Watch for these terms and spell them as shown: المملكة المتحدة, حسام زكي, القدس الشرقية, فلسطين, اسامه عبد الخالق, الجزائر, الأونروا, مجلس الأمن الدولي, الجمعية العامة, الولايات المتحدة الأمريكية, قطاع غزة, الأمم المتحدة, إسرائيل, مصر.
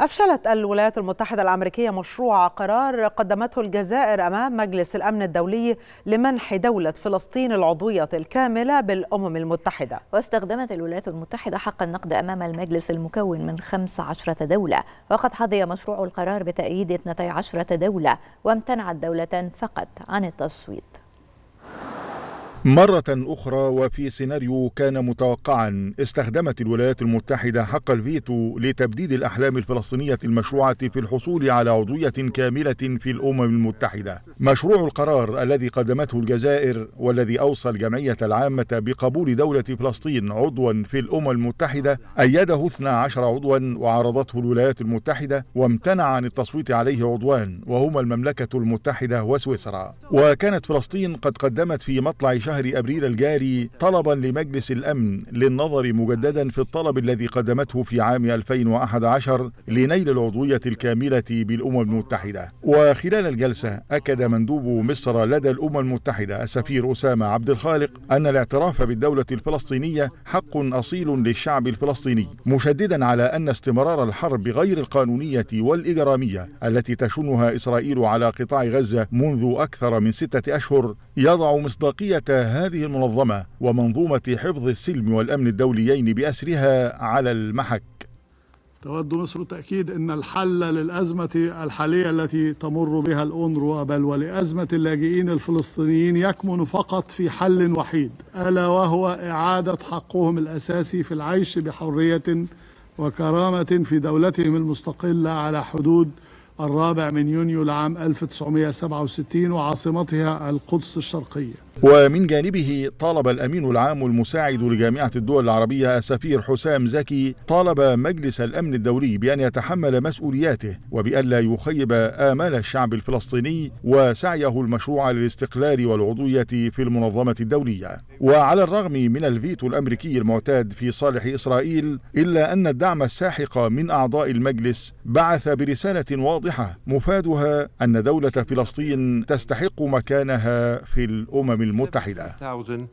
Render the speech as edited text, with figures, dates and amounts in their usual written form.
أفشلت الولايات المتحدة الأمريكية مشروع قرار قدمته الجزائر أمام مجلس الأمن الدولي لمنح دولة فلسطين العضوية الكاملة بالأمم المتحدة. واستخدمت الولايات المتحدة حق النقد أمام المجلس المكون من 15 دولة، وقد حظي مشروع القرار بتأييد 12 دولة، وامتنعت دولة فقط عن التصويت. مرة أخرى وفي سيناريو كان متوقعا، استخدمت الولايات المتحدة حق الفيتو لتبديد الأحلام الفلسطينية المشروعة في الحصول على عضوية كاملة في الأمم المتحدة. مشروع القرار الذي قدمته الجزائر والذي أوصى الجمعية العامة بقبول دولة فلسطين عضوا في الأمم المتحدة أيده 12 عضوا، وعرضته الولايات المتحدة وامتنع عن التصويت عليه عضوان، وهما المملكة المتحدة وسويسرا. وكانت فلسطين قد قدمت في مطلع شهر أبريل الجاري طلبا لمجلس الأمن للنظر مجددا في الطلب الذي قدمته في عام 2011 لنيل العضوية الكاملة بالأمم المتحدة. وخلال الجلسة أكد مندوب مصر لدى الأمم المتحدة السفير اسامه عبد الخالق أن الاعتراف بالدولة الفلسطينية حق أصيل للشعب الفلسطيني، مشددا على أن استمرار الحرب غير القانونية والإجرامية التي تشنها إسرائيل على قطاع غزة منذ أكثر من 6 أشهر يضع مصداقية هذه المنظمة ومنظومة حفظ السلم والأمن الدوليين بأسرها على المحك. تود مصر تأكيد أن الحل للأزمة الحالية التي تمر بها الأونروا بل ولأزمة اللاجئين الفلسطينيين يكمن فقط في حل وحيد، ألا وهو إعادة حقهم الأساسي في العيش بحرية وكرامة في دولتهم المستقلة على حدود 4 يونيو لعام 1967 وعاصمتها القدس الشرقية. ومن جانبه طالب الأمين العام المساعد لجامعة الدول العربية السفير حسام زكي طالب مجلس الأمن الدولي بأن يتحمل مسؤولياته وبألا يخيب آمال الشعب الفلسطيني وسعيه المشروع للاستقلال والعضوية في المنظمة الدولية. وعلى الرغم من الفيتو الأمريكي المعتاد في صالح إسرائيل، إلا أن الدعم الساحق من أعضاء المجلس بعث برسالة واضحة مفادها أن دولة فلسطين تستحق مكانها في الأمم المتحدة.